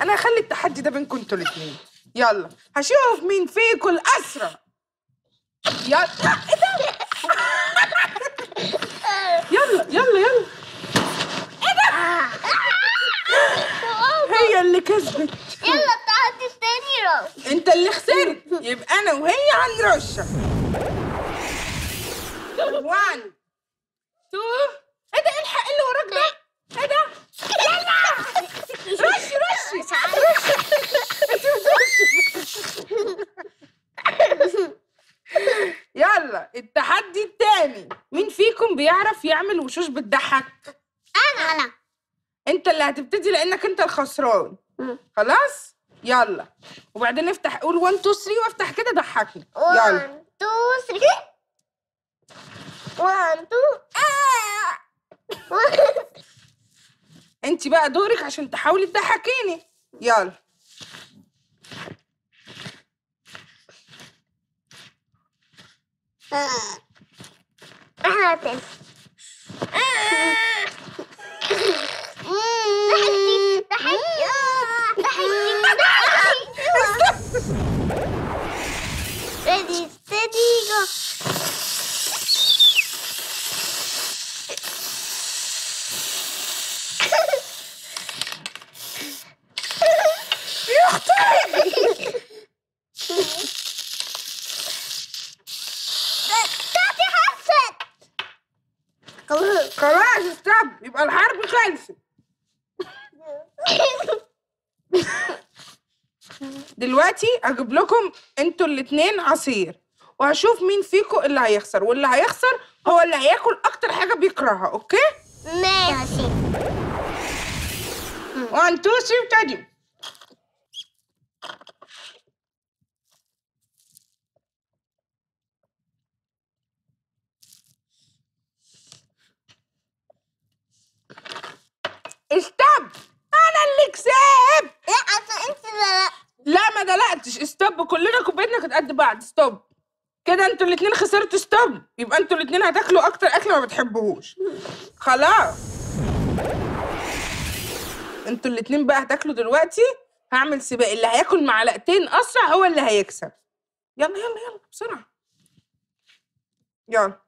انا هخلي التحدي ده بينكم انتوا الاثنين. يلا هشوف مين فيكم الاسرع. يلا ايه ده؟ يلا يلا يلا. ايه ده؟ هي اللي كسبت. يلا التحدي التاني روش. انت اللي خسرت، يبقى انا وهي هنرشح. 1 2 ايه ده؟ الحق اللي وراك ده. ايه ده؟ يلا رشي رشي يلا التحدي التاني، مين فيكم بيعرف يعمل وشوش بتضحك؟ انا انت اللي هتبتدي لانك انت الخسران. خلاص يلا، وبعدين افتح قول 1 2 3 وافتح كده ضحكني. يلا 1 2 3 1 2 انت بقى دورك عشان تحاولي تضحكيني. يلا خلاص استب، يبقى الحرب خلصت. دلوقتي هجيب لكم انتوا الاثنين عصير وهشوف مين فيكم اللي هيخسر، واللي هيخسر هو اللي هياكل اكتر حاجه بيكرهها. اوكي ماشي. 1 2 3 ابتدي. استب، انا اللي كسبت. لا اصل انت دلقت. لا ما دلقتش. استب، كلنا كوبايتنا كانت قد بعض. استب كده، انتوا الاثنين خسرتوا. استب، يبقى انتوا الاثنين هتاكلوا اكتر اكل ما بتحبوهوش. خلاص انتوا الاثنين بقى هتاكلوا دلوقتي. هعمل سباق، اللي هياكل معلقتين اسرع هو اللي هيكسب. يلا يلا يلا بسرعه. يلا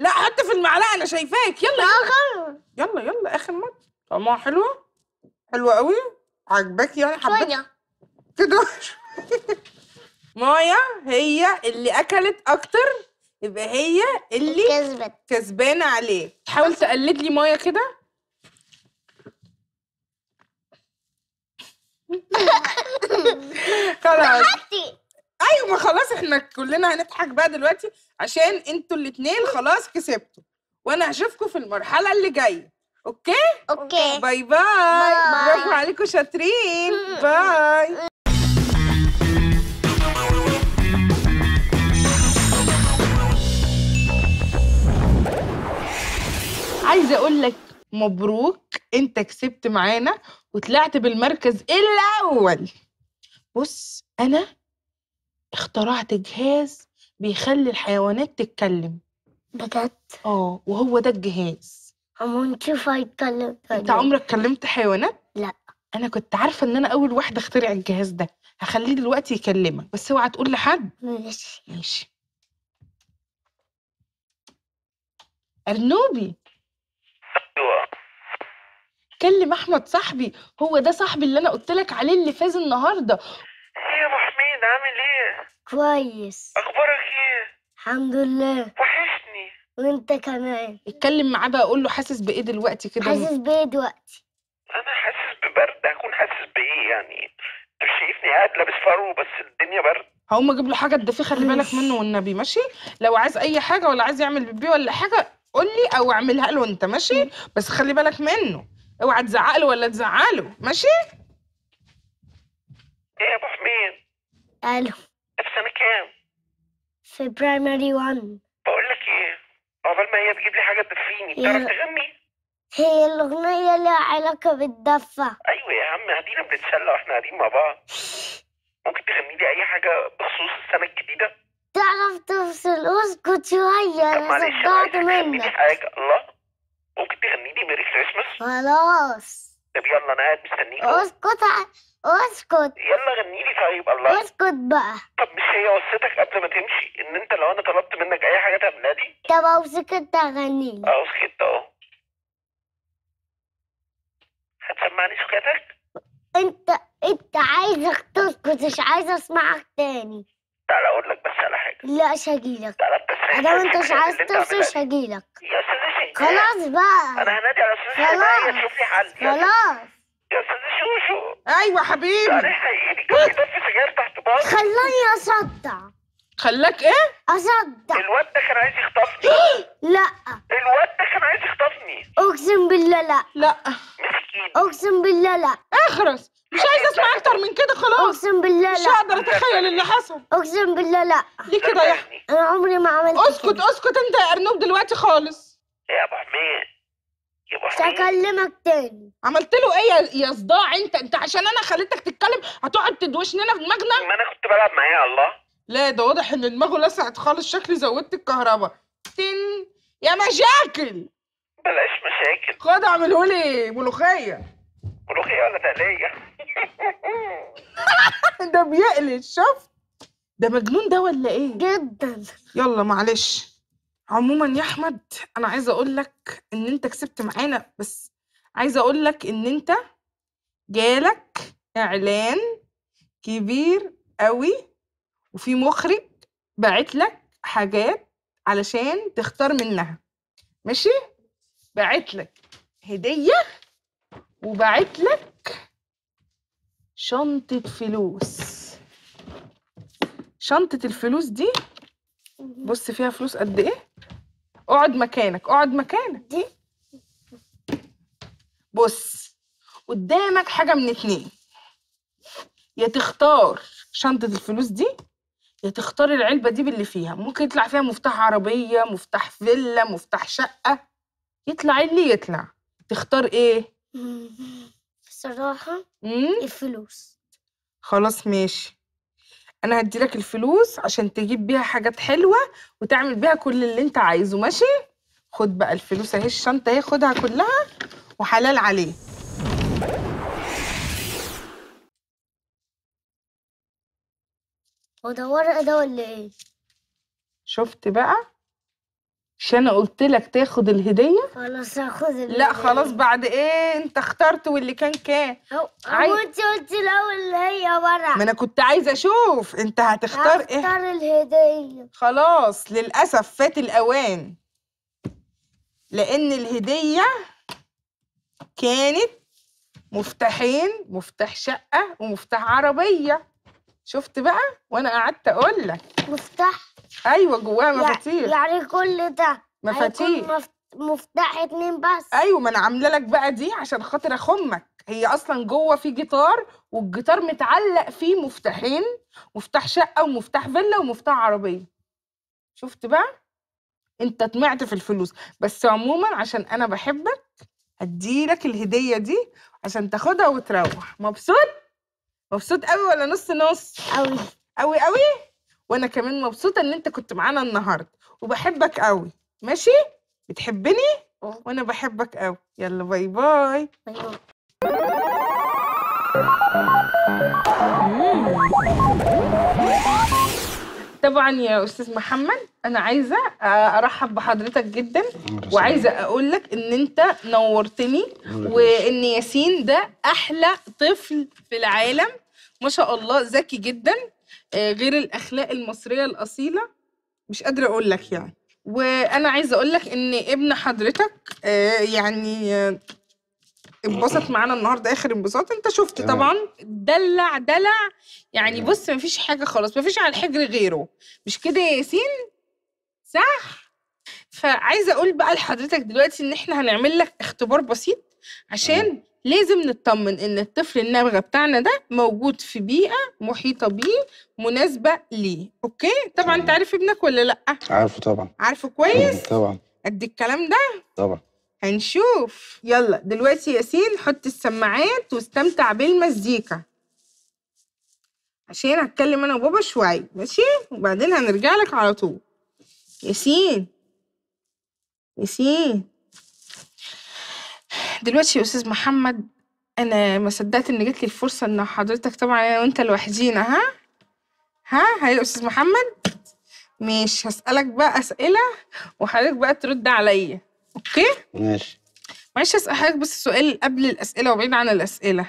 لا حط في المعلقه، انا شايفاك. يلا يلا يلا يلا، اخر مره. طعمها حلوة؟ حلوة قوي؟ عجباك يعني؟ حبيت كده. مايا هي اللي أكلت أكتر، يبقى هي اللي كسبت، كسبانة عليه. تحاول تقلد لي مايا كده. خلاص أيوة، ما خلاص إحنا كلنا هنضحك بقى دلوقتي عشان أنتوا الاتنين خلاص كسبتوا، وأنا هشوفكم في المرحلة اللي جاية. اوكي؟ اوكي، باي باي. برافو عليكم، شاطرين. باي. عايزه اقول لك مبروك، انت كسبت معانا وطلعت بالمركز الاول. بص، انا اخترعت جهاز بيخلي الحيوانات تتكلم. بجد؟ اه، وهو ده الجهاز. هنشوف هيتكلم. انت عمرك كلمت حيوانات؟ لا. انا كنت عارفه ان انا اول واحده اخترع الجهاز ده. هخليه دلوقتي يكلمك، بس اوعى تقول لحد. ماشي ماشي. ارنوبي. ايوه. كلم احمد صاحبي، هو ده صاحبي اللي انا قلت لك عليه اللي فاز النهارده. ايه يا ابو حميد، عامل ايه؟ كويس. اخبارك ايه؟ الحمد لله. وحشني. وانت كمان. اتكلم معاه بقى، قول له حاسس بايه دلوقتي كده. حاسس بايه دلوقتي؟ انا حاسس ببرد. اكون حاسس بايه يعني؟ انت شايفني قاعد لابس فرو بس الدنيا برد. هقوم اجيب له حاجه تدفيه، خلي بالك منه والنبي. ماشي؟ لو عايز اي حاجه ولا عايز يعمل بيبي ولا حاجه قول لي او اعملها له انت. ماشي؟ بس خلي بالك منه، اوعى تزعق له ولا تزعله. ماشي؟ ايه يا ابو حميد؟ الو. في سنه كام؟ في برايمري 1. بقول لك ايه، عقبال ما هي تجيب لي حاجه تدفيني، بتعرف تغني؟ هي الاغنيه ليها علاقه بالدفه؟ ايوه يا عم، قاعدين بنتسلى واحنا قاعدين مع بعض. ممكن تغني لي اي حاجه بخصوص السنه الجديده؟ تعرف تفصل؟ اسكت شويه، انا صدعت منك. معلش، حاجه الله. ممكن تغني لي ميري كريسماس؟ خلاص. طب يلا انا قاعد مستنيك. اسكت اسكت. يلا غني لي. طيب الله. اسكت بقى. طب مش هي وصيتك قبل ما تمشي ان انت لو انا طلبت منك اي حاجه تعملها دي؟ طب اوصيك انت غني لي. اوصيك اهو. هتسمعني سكاتك؟ انت عايزك تسكت، مش عايزه اسمعك تاني. تعالى اقول لك بس على حاجه. لا مش هجيلك. تعالى بس. ادام انت مش عايز تسكت مش هجيلك. يا استاذ شيخ خلاص بقى. انا هنادي على استاذ شيخ تشوف لي حل. خلاص. يا استاذ شوشو. ايوه حبيبي. تعالى حقيقي كان بيطفي سجاير تحت بار. خلاني اصدع. خلاك ايه؟ اصدع. الواد ده كان عايز يخطفني. لا. الواد ده كان عايز يخطفني. اقسم بالله لا. لا. مسكين. اقسم بالله لا. اخرس. مش عايزه اسمع اكتر من كده خلاص. اقسم بالله لا. مش هقدر اتخيل اللي حصل. اقسم بالله لا. ليه كده يا احمد؟ انا عمري ما عملت كده. اسكت اسكت انت يا ارنوب دلوقتي خالص. يا ابو حميد يا ابو حميد مش هكلمك تاني. عملت له ايه يا صداع انت؟ انت عشان انا خليتك تتكلم هتقعد تدوشننا في دماغنا؟ ما انا كنت بلعب معايا على الله. لا ده واضح ان دماغه لسعت خالص، شكلي زودت الكهرباء. تن يا مشاكل. بلاش مشاكل. خد اعمله لي ملوخيه. ملوخيه ولا تقليه؟ ده بيقلش. شفت ده مجنون ده ولا ايه؟ جدا. يلا معلش. عموما يا احمد انا عايزه اقول لك ان انت كسبت معانا، بس عايزه اقول لك ان انت جالك اعلان كبير قوي وفي مخرج باعت لك حاجات علشان تختار منها. ماشي؟ باعت لك هديه وبعت لك شنطة فلوس. شنطة الفلوس دي بص فيها فلوس قد ايه؟ اقعد مكانك، اقعد مكانك. دي بص قدامك حاجة من اتنين، يا تختار شنطة الفلوس دي يا تختار العلبة دي باللي فيها. ممكن يطلع فيها مفتاح عربية، مفتاح فيلا، مفتاح شقة، يطلع اللي يطلع. تختار ايه؟ بصراحة الفلوس. خلاص ماشي، أنا هديلك الفلوس عشان تجيب بيها حاجات حلوة وتعمل بيها كل اللي أنت عايزه. ماشي؟ خد بقى الفلوس أهي، الشنطة أهي، خدها كلها وحلال عليه. هو ده ورقة ده ولا إيه؟ شفت بقى؟ مش انا قلت لك تاخد الهديه؟ خلاص هاخد الهديه. لا خلاص بعد ايه؟ انت اخترت واللي كان كان. انت قلت الاول اللي هي ورق. ما انا كنت عايزه اشوف انت هتختار ايه؟ هختار الهديه. خلاص للاسف فات الاوان، لان الهديه كانت مفتاحين، مفتاح شقه ومفتاح عربيه. شفت بقى؟ وانا قعدت اقول لك مفتاح. ايوه جواها مفاتيح. يعني كل ده مفاتيح. مفتاح 2 بس. ايوه ما انا عامله لك بقى دي عشان خاطر اخمك. هي اصلا جوه في جيتار، والجيتار متعلق فيه مفتاحين، مفتاح شقه ومفتاح فيلا ومفتاح عربيه. شفت بقى؟ انت طمعت في الفلوس، بس عموما عشان انا بحبك هديلك الهديه دي عشان تاخدها وتروح. مبسوط؟ مبسوط قوي ولا نص نص؟ قوي قوي قوي. وانا كمان مبسوطه ان انت كنت معانا النهارده، وبحبك قوي. ماشي؟ بتحبني وانا بحبك قوي. يلا باي باي. باي باي. طبعا يا استاذ محمد انا عايزه ارحب بحضرتك جدا، وعايزه اقول لك ان انت نورتني، وان ياسين ده احلى طفل في العالم ما شاء الله، ذكي جدا، غير الاخلاق المصريه الاصيله مش قادره اقول لك يعني. وانا عايزه اقول لك ان ابن حضرتك يعني انبسط معانا النهارده اخر انبساط. انت شفت طبعا دلع دلع يعني. بص مفيش حاجه خلاص، مفيش على الحجر غيره، مش كده يا ياسين؟ صح. فعايزه اقول بقى لحضرتك دلوقتي ان احنا هنعمل لك اختبار بسيط عشان لازم نطمن ان الطفل النابغه بتاعنا ده موجود في بيئه محيطه بيه مناسبه ليه. اوكي؟ طبعا انت عارف ابنك ولا لا؟ عارفه طبعا. عارفه كويس؟ طبعا. قد الكلام ده؟ طبعا. هنشوف. يلا دلوقتي ياسين حط السماعات واستمتع بالمزيكا، عشان هتكلم انا وبابا شويه. ماشي؟ وبعدين هنرجع لك على طول. ياسين ياسين دلوقتي يا استاذ محمد انا ما صدقت ان جاتلي الفرصه ان حضرتك طبعا انا وانت لوحدينا. ها يا استاذ محمد، ماشي هسالك بقى اسئله وحضرتك بقى ترد عليا. اوكي ماشي. معلش اسال حضرتك بس سؤال قبل الاسئله وبعيد عن الاسئله،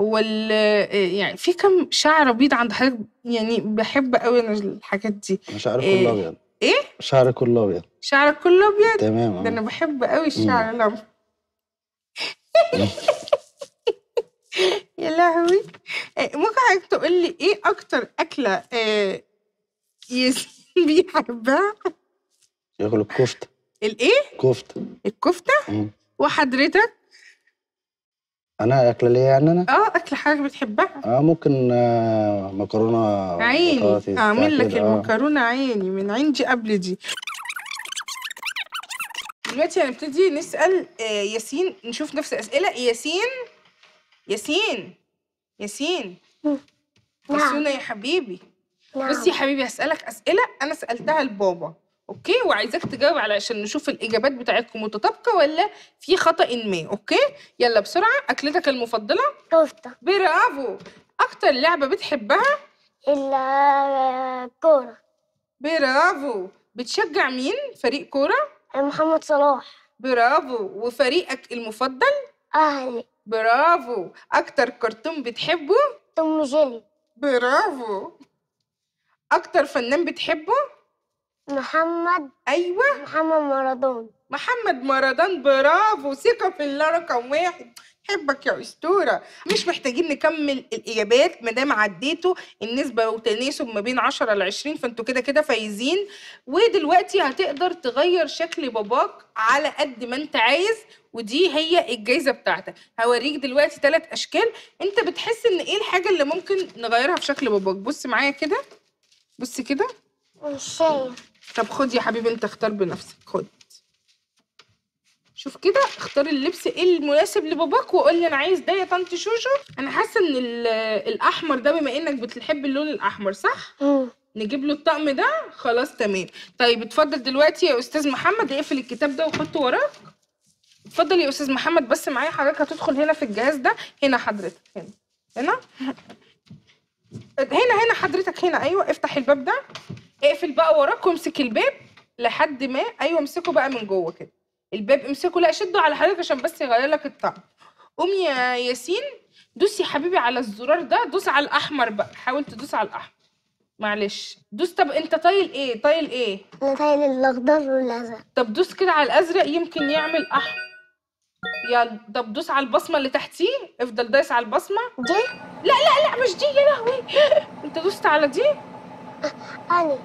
هو يعني في كم شعر ابيض عند حضرتك؟ يعني بحب قوي انا الحاجات دي. شعرك كله ابيض. ايه؟ شعرك كله ابيض. شعرك كله ابيض؟ تمام. ده انا بحب قوي الشعر الابيض. يا لهوي. ممكن حضرتك تقول لي ايه اكتر اكله ياسين بيحبها؟ ياكل الكفته. الايه؟ كفته. الكفته؟ وحضرتك؟ انا اكله ليه يعني انا؟ اكله حضرتك بتحبها. ممكن مكرونه عيني. اعمل لك المكرونه عيني من عندي قبل دي. دلوقتي هنبتدي نسال ياسين، نشوف نفس الاسئله. ياسين ياسونا يا حبيبي. بصي يا حبيبي، هسألك أسئلة أنا سألتها لبابا، أوكي؟ وعايزاك تجاوب على عشان نشوف الإجابات بتاعتكم متطابقة ولا في خطأ ما، أوكي؟ يلا بسرعة. أكلتك المفضلة؟ كفتة. برافو. أكتر لعبة بتحبها؟ الكورة. برافو. بتشجع مين؟ فريق كورة؟ محمد صلاح. برافو. وفريقك المفضل؟ أهلي. برافو. أكتر كرتون بتحبه؟ توم وجيري. برافو. أكتر فنان بتحبه؟ محمد. أيوه، محمد مارادون. محمد مارادون. برافو. ثقة في الله رقم واحد. حبك يا أسطورة. مش محتاجين نكمل الإجابات، مادام عديتوا النسبة وتناسب ما بين 10 ل 20 فأنتوا كده كده فايزين. ودلوقتي هتقدر تغير شكل باباك على قد ما أنت عايز، ودي هي الجايزة بتاعتك. هوريك دلوقتي 3 أشكال، أنت بتحس إن إيه الحاجة اللي ممكن نغيرها في شكل باباك. بص معايا كده، بص كده. مش شايف. طب خد يا حبيبي، أنت اختار بنفسك. خد، شوف كده، اختار اللبس ايه المناسب لباباك وقول لي انا عايز ده يا طنط شوشو. انا حاسه ان الاحمر ده، بما انك بتحب اللون الاحمر صح؟ نجيب له الطقم ده. خلاص تمام. طيب اتفضل دلوقتي يا استاذ محمد، اقفل الكتاب ده وحطه وراك. اتفضل يا استاذ محمد. بس معايا حضرتك هتدخل هنا في الجهاز ده، هنا حضرتك، هنا هنا هنا هنا حضرتك، هنا. ايوه افتح الباب ده، اقفل بقى وراك وامسك الباب لحد ما، ايوه امسكه بقى من جوه كده، الباب امسكه، لا شده على حضرتك عشان بس يغير لك الطقم. قوم يا ياسين، دوس يا حبيبي على الزرار ده، دوس على الاحمر بقى، حاول تدوس على الاحمر. معلش دوس. طب انت طايل ايه؟ طايل ايه؟ انا طايل الاخضر والازرق. طب دوس كده على الازرق يمكن يعمل احمر. يلا طب دوس على البصمه اللي تحتيه، افضل دايس على البصمه دي. لا لا لا مش دي، يا لهوي انت دوست على دي. انا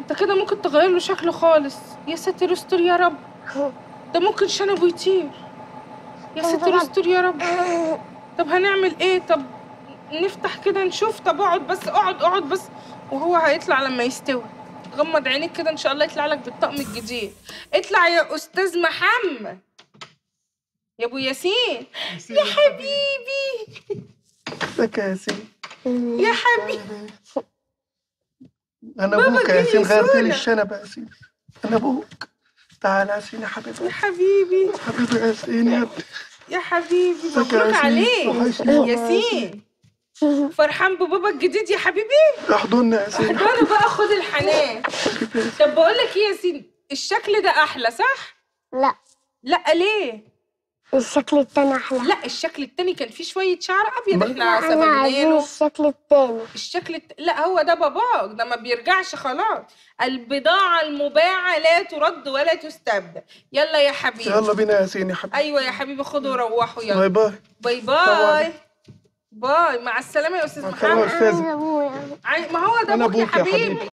انت كده ممكن تغير له شكله خالص. يا ساتر استر يا رب، ده ممكن شنبه يطير. يا ساتر استر يا رب. طب هنعمل ايه؟ طب نفتح كده نشوف. طب اقعد بس، اقعد بس، وهو هيطلع لما يستوي. غمض عينيك كده، ان شاء الله يطلع لك بالطقم الجديد. اطلع يا استاذ محمد، يا ابو ياسين. يا حبيبي ازيك يا ياسين؟ يا حبيبي انا ابوك يا ياسين، غيرت لي الشنبه يا ياسين، انا ابوك. تعالى يا ياسين يا حبيبي. يا حبيبي حبيبي يا ياسين يا ابني. يا حبيبي مبروك عليك ياسين، فرحان ببابا الجديد يا حبيبي. احضني يا ياسين، احضني بقى، خد الحنان. طب بقول لك ايه يا ياسين، الشكل ده احلى صح؟ لا لا. ليه؟ الشكل التاني احلى. لا الشكل التاني كان فيه شويه شعر ابيض، احنا سبناه الشكل التاني. لا هو ده باباك، ده ما بيرجعش خلاص. البضاعه المباعه لا ترد ولا تستبدل. يلا يا حبيبي، يلا بينا يا ياسين يا حبيبي. ايوه يا حبيبي، خدوا وروحوا. يلا باي باي. باي باي باي. مع السلامه يا استاذ محمد. يا استاذ، ما هو ده ابوك يا حبيبي.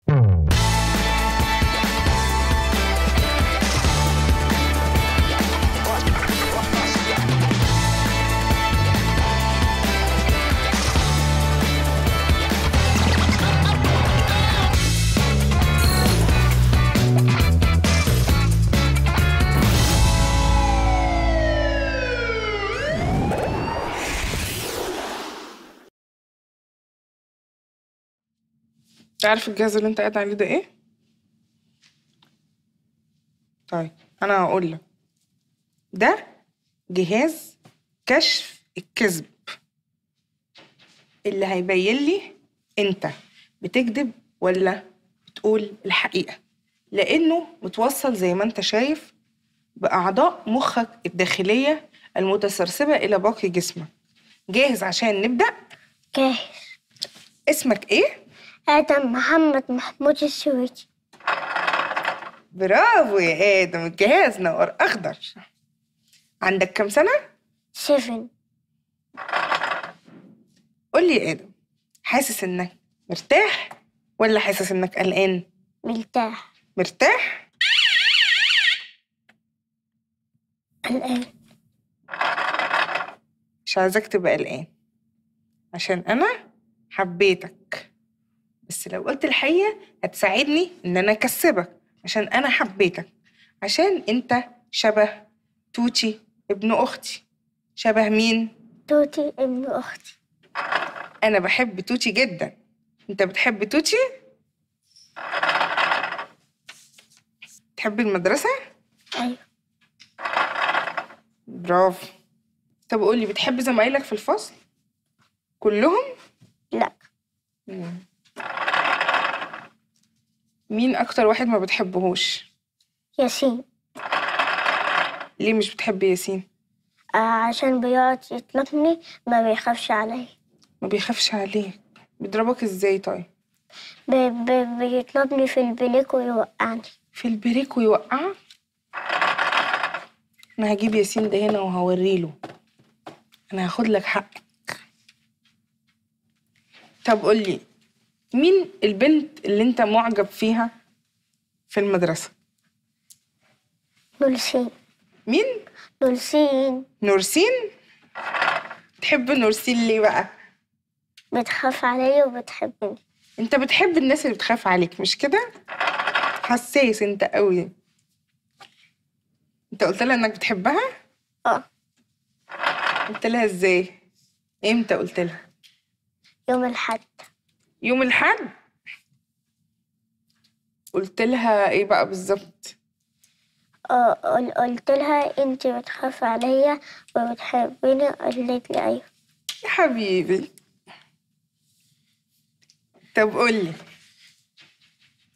عارف الجهاز اللي انت قاعد عليه ده ايه؟ طيب انا هقول لك، ده جهاز كشف الكذب اللي هيبين لي انت بتكذب ولا بتقول الحقيقه، لانه متوصل زي ما انت شايف باعضاء مخك الداخليه المتسرسبه الى باقي جسمك. جاهز عشان نبدا؟ جاهز. اسمك ايه؟ ادم محمد محمود السويدي. برافو يا ادم، الجهاز نور اخضر. عندك كام سنه؟ 7. قول لي يا ادم، حاسس انك مرتاح ولا حاسس انك قلقان؟ مرتاح. مرتاح؟ قلقان. مش عايزاك تبقى قلقان عشان انا حبيتك، بس لو قلت الحقيقه هتساعدني ان انا اكسبك، عشان انا حبيتك، عشان انت شبه توتي ابن اختي. شبه مين؟ توتي ابن اختي. انا بحب توتي جدا. انت بتحب توتي؟ بتحب المدرسه؟ ايوه. برافو. طب قول لي، بتحب زمايلك في الفصل كلهم؟ لا. مين اكتر واحد ما بتحبهوش؟ ياسين. ليه مش بتحب ياسين؟ عشان بيقعد يطلبني، ما بيخافش عليا. ما بيخافش عليك. بيضربك ازاي طيب؟ بيطلبني في البريك ويوقعني. في البريك ويوقعك؟ انا هجيب ياسين ده هنا وهوريله. انا هاخد لك حقك. طب قول لي، مين البنت اللي انت معجب فيها في المدرسه؟ نورسين. مين؟ نورسين. نورسين؟ بتحب نورسين ليه بقى؟ بتخاف عليا وبتحبني. انت بتحب الناس اللي بتخاف عليك مش كده؟ حساس انت قوي. انت قلت لها انك بتحبها؟ اه. قلت لها ازاي؟ امتى قلت لها؟ يوم الأحد. يوم الأحد؟ قلت لها ايه بقى بالظبط؟ قلت لها انت بتخافي عليا وبتحبيني. قالت لي ايوه. يا حبيبي. طب قولي،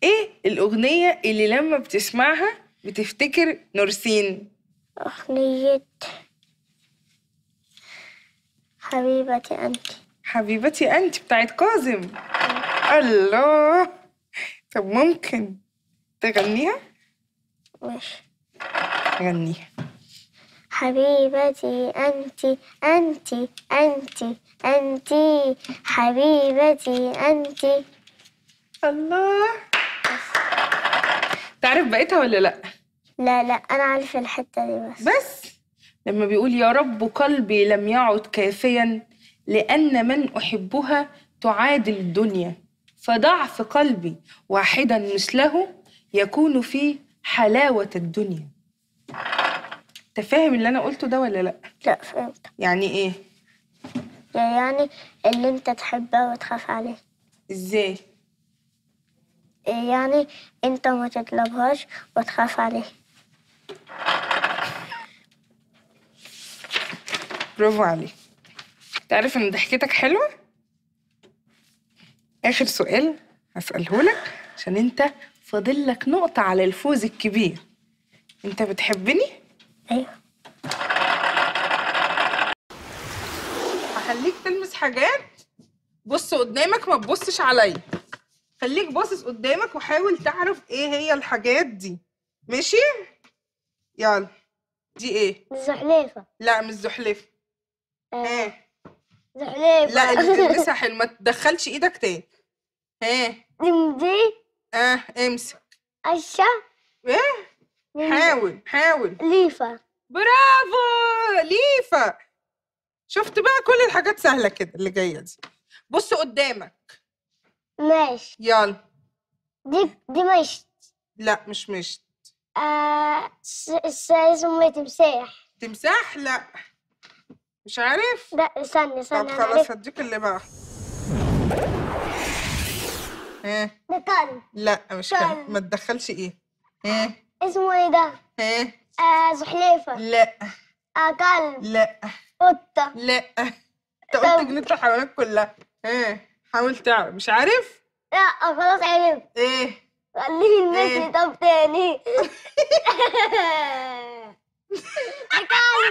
ايه الاغنيه اللي لما بتسمعها بتفتكر نورسين؟ اغنيه حبيبتي انت. حبيبتي انت بتاعت كاظم. الله. طب ممكن تغنيها؟ ماشي غنيها. حبيبتي انت انت انت انت حبيبتي انت. الله. تعرف بقيتها ولا لا؟ لا لا، انا عارفه الحته دي بس لما بيقول يا رب قلبي لم يعد كافيا لأن من أحبها تعادل الدنيا، فضعف قلبي واحدا مثله يكون في حلاوة الدنيا. أنت فاهم اللي أنا قلته ده ولا لأ؟ لأ فهمت. يعني إيه؟ يعني اللي أنت تحبها وتخاف عليه. إزاي؟ يعني أنت ما تطلبهاش وتخاف عليه. برافو عليك. تعرف ان ضحكتك حلوه؟ اخر سؤال هساله لك عشان انت فاضل لك نقطه على الفوز الكبير. انت بتحبني؟ ايوه. هخليك تلمس حاجات. بص قدامك، ما تبصش عليا. خليك باصص قدامك وحاول تعرف ايه هي الحاجات دي. ماشي؟ يلا. دي ايه؟ الزحليفه. لا مش زحليفه. ايه؟ زحليفة. لا اللي تلمسها حلو، ما تدخلش ايدك تاني. ها دي. امسك. قشة. ايه؟ حاول حاول. ليفة. برافو، ليفة. شفت بقى، كل الحاجات سهلة كده. اللي جاية دي بص قدامك. ماشي يلا. دي مشت. لا مش مشت. اسمه تمساح. تمساح؟ لا مش عارف؟ لا استنى استنى. طب خلاص هديك اللي بعده. ايه؟ ده كلب. لا مش كلب. ما تدخلش ايه؟ ايه؟ اسمه ايه ده؟ ايه؟ زحليفة. لا. كلب. لا. قطة. لا انت قلت جنينة الحيوانات كلها. ها حاول تعرف. مش عارف؟ لا خلاص عرفت. ايه؟ خليني نمشي. طب تاني. كلب.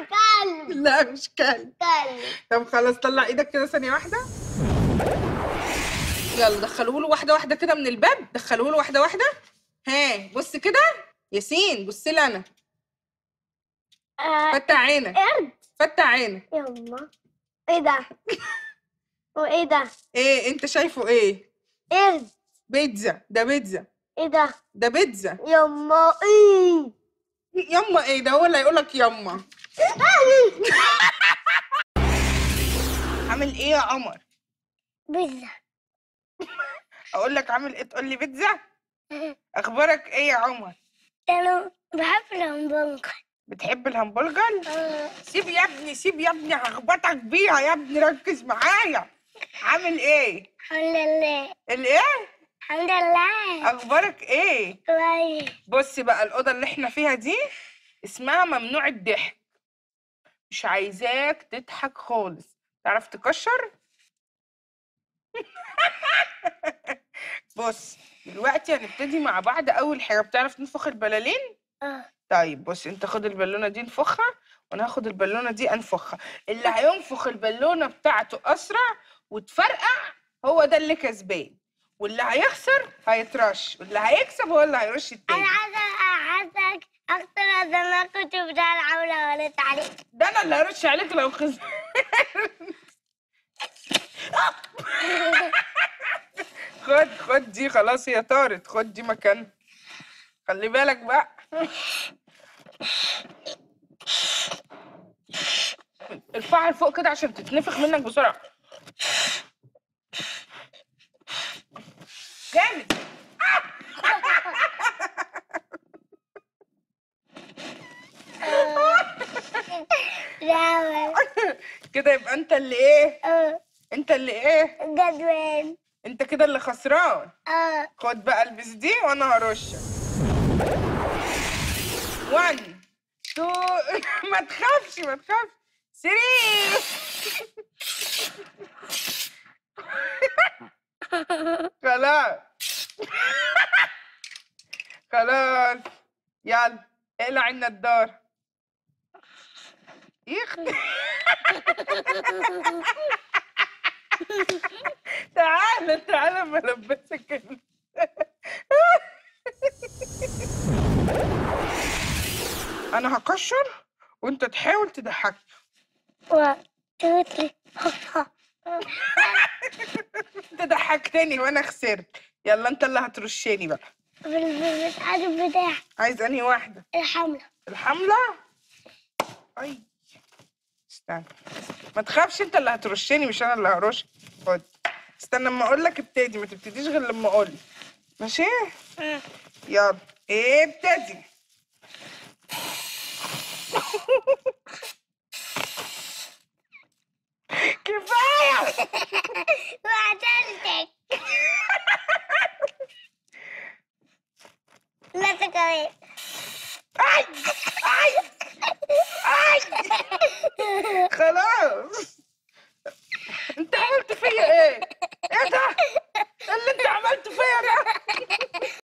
كلب. لا مش كلب. كلب. طب خلاص طلع ايدك كده ثانية واحدة. يلا دخلوا له واحدة واحدة كده من الباب، دخلوا له واحدة واحدة. ها بص كده ياسين، بصي لي انا. فتح عينك. قرد. فتح عينك. يلا ايه ده؟ وايه ده؟ ايه انت شايفه ايه؟ قرد. بيتزا. ده بيتزا. ايه ده؟ ده بيتزا. يما ايه؟ يما ايه ده؟ هو اللي هيقول لك يما. عامل ايه يا قمر؟ بيتزا. اقول لك عامل ايه تقول لي بيتزا؟ اخبارك ايه يا عمر؟ انا بحب الهمبرجر. بتحب الهمبرجر؟ سيب يا ابني، سيب يا ابني، هخبطك بيها يا ابني، ركز معايا. عامل ايه؟ الحمد لله. الايه؟ الحمد لله. اخبارك ايه؟ كويس. بصي بقى الاوضه اللي احنا فيها دي اسمها ممنوع الضحك. مش عايزاك تضحك خالص. تعرف تكشر؟ بص دلوقتي هنبتدي مع بعض. اول حاجه بتعرف تنفخ البلالين؟ طيب بص انت خد البالونه دي انفخها، وانا هاخد البالونه دي انفخها. اللي هينفخ البالونه بتاعته اسرع وتفرقع هو ده اللي كسبان، واللي هيخسر هيترش، واللي هيكسب هو اللي هيرش التاني. انا عايزه اخسر عشان انا كنت بتاع العوله وريت عليك. ده انا اللي هرش عليك لو خسرت. خد خد دي، خلاص هي طارت، خد دي مكانها. خلي بالك بقى. ارفعها لفوق كده عشان تتنفخ منك بسرعه. جامد. كده يبقى انت اللي ايه؟ انت اللي ايه؟ جدول. انت كده اللي خسران. خد بقى البس دي وانا هرشك. 1 2 ما تخافش ما تخافش. 3 خلاص خلاص يلا اقلع عنا الدار. تعال تعال بلبسك. انا هكشر وانت تحاول تضحك. 1 2 3 انت ضحكتني وانا خسرت. يلا انت اللي هترشني بقى. مش عارف بتاعك. عايز انهي واحده؟ الحمله. الحمله. اي استنى ما تخافش، انت اللي هترشني مش انا اللي هرشك. خد استنى لما اقول لك ابتدي، ما تبتديش غير لما اقول. ماشي؟ يلا ابتدي. كفايه وعدلتك. لا تكرر. اي اي اي خلاص. انت عملت فيا ايه؟ ايه ده؟ اللي انت عملته فيا ده؟